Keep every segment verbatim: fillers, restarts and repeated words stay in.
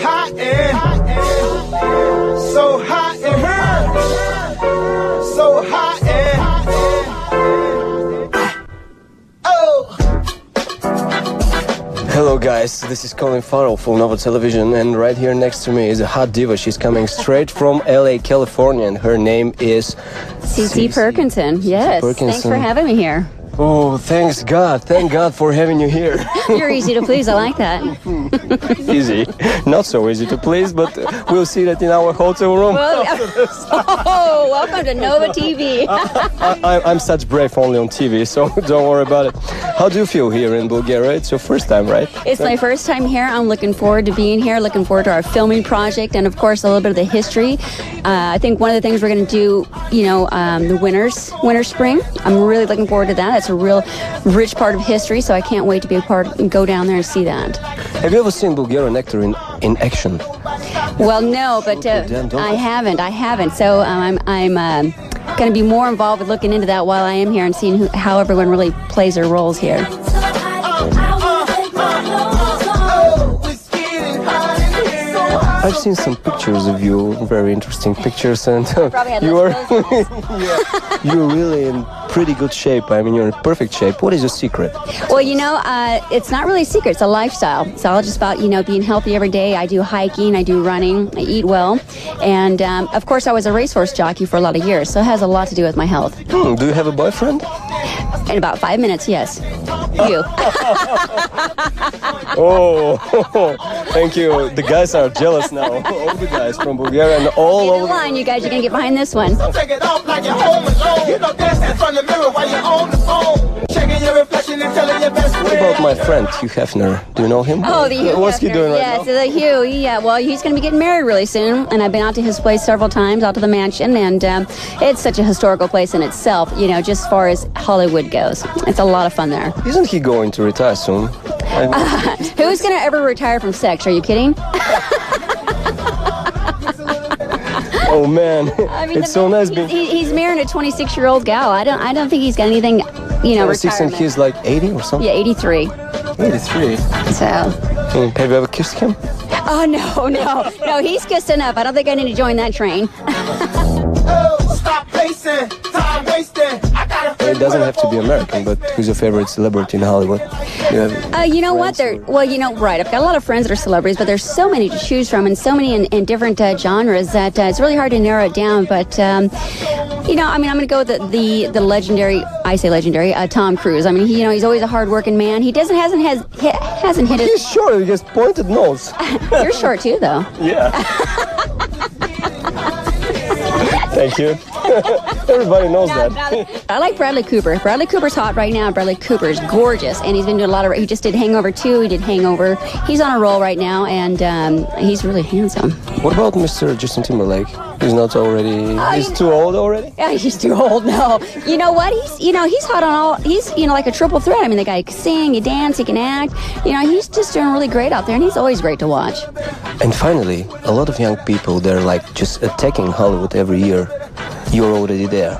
Hot air, so hot in her, so hot air. Oh. Hello guys, this is Colin Farrell for Nova Television, and right here next to me is a hot diva. She's coming straight from L A, California, and her name is C C Perkinson. Yes, Perkinson. Thanks for having me here. Oh, thanks God. Thank God for having you here. You're easy to please. I like that. Easy. Not so easy to please, but we'll see that in our hotel room. Well, oh, welcome to Nova T V. I, I, I'm such brave only on T V, so don't worry about it. How do you feel here in Bulgaria? It's your first time, right? It's my first time here. I'm looking forward to being here, looking forward to our filming project, and of course, a little bit of the history. Uh, I think one of the things we're going to do, you know, um, the winter's, winter spring. I'm really looking forward to that. That's a real rich part of history, so I can't wait to be a part and go down there and see that. Have you ever seen Bulgarian actor in, in action? Well, no, but uh, I haven't. I haven't. So um, I'm I'm uh, going to be more involved with looking into that while I am here and seeing who, how everyone really plays their roles here. I've seen some pictures of you, very interesting pictures, and you are you're really in pretty good shape. I mean, you're in perfect shape. What is your secret? Well, you know, uh, it's not really a secret. It's a lifestyle. It's all just about, you know, being healthy every day. I do hiking, I do running, I eat well, and um, of course, I was a racehorse jockey for a lot of years, so it has a lot to do with my health. Hmm, do you have a boyfriend? In about five minutes, yes. You. Oh, thank you. The guys are jealous now. All the guys from Bulgaria and all over. Get in line, you guys. You're going to get behind this one. Take it off like you're home alone. You don't dance in front of the mirror while you're on the phone. Checking your reflection and telling your best friend. What about my friend, Hugh Hefner? Do you know him? Oh, the Hugh. What's he doing right now? Yeah, the Hugh. Yeah, well, he's going to be getting married really soon. And I've been out to his place several times, out to the mansion. And um, it's such a historical place in itself, you know, just as far as Hollywood goes. It's a lot of fun there. Isn't he going to retire soon? Uh, who's going to ever retire from sex? Are you kidding? Oh man, I mean, it's so man, nice. He's, being... he's marrying a twenty-six-year-old gal. I don't, I don't think he's got anything, you know. twenty-six and he's like eighty or something. Yeah, eighty-three. eighty-three. So. Mm, have you ever kissed him? Oh no, no, no. He's kissed enough. I don't think I need to join that train. Oh, stop pacing, time wasting. It doesn't have to be American, but who's your favorite celebrity in Hollywood? You, uh, you know what? They're, well, you know, right. I've got a lot of friends that are celebrities, but there's so many to choose from and so many in, in different uh, genres that uh, it's really hard to narrow it down. But, um, you know, I mean, I'm going to go with the, the, the legendary, I say legendary, uh, Tom Cruise. I mean, he, you know, he's always a hardworking man. He doesn't hasn't, has, he hasn't hit he's his... He's short. He has pointed nose. You're short, too, though. Yeah. Thank you. Everybody knows no, that. No. I like Bradley Cooper. Bradley Cooper's hot right now. Bradley Cooper's gorgeous, and he's been doing a lot of. He just did Hangover Two. He did Hangover. He's on a roll right now, and um, he's really handsome. What about Mister Justin Timberlake? He's not already. Uh, he's too old already. Yeah, he's too old. No, you know what? He's you know he's hot on all. He's you know like a triple threat. I mean, the guy can sing, he dance, he can act. You know, he's just doing really great out there, and he's always great to watch. And finally, a lot of young people, they're like just attacking Hollywood every year. You're already there.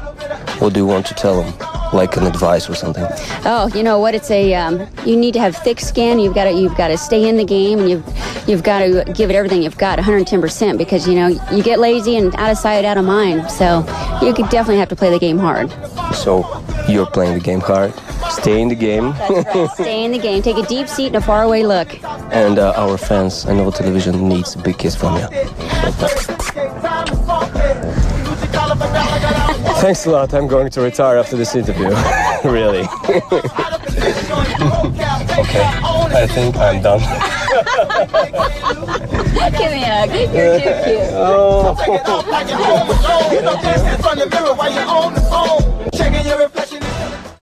What do you want to tell them? Like an advice or something? Oh, you know what? It's a um, you need to have thick skin. You've got to you've got to stay in the game, and you've you've got to give it everything you've got, one hundred ten percent, because you know you get lazy and out of sight, out of mind. So you could definitely have to play the game hard. So you're playing the game hard. Stay in the game. That's right. Stay in the game. Take a deep seat and a faraway look. And uh, our fans and Nova Television needs a big kiss from you. Thanks a lot. I'm going to retire after this interview. Really. Okay. I think I'm done. Give me a hug. You're too cute. Oh.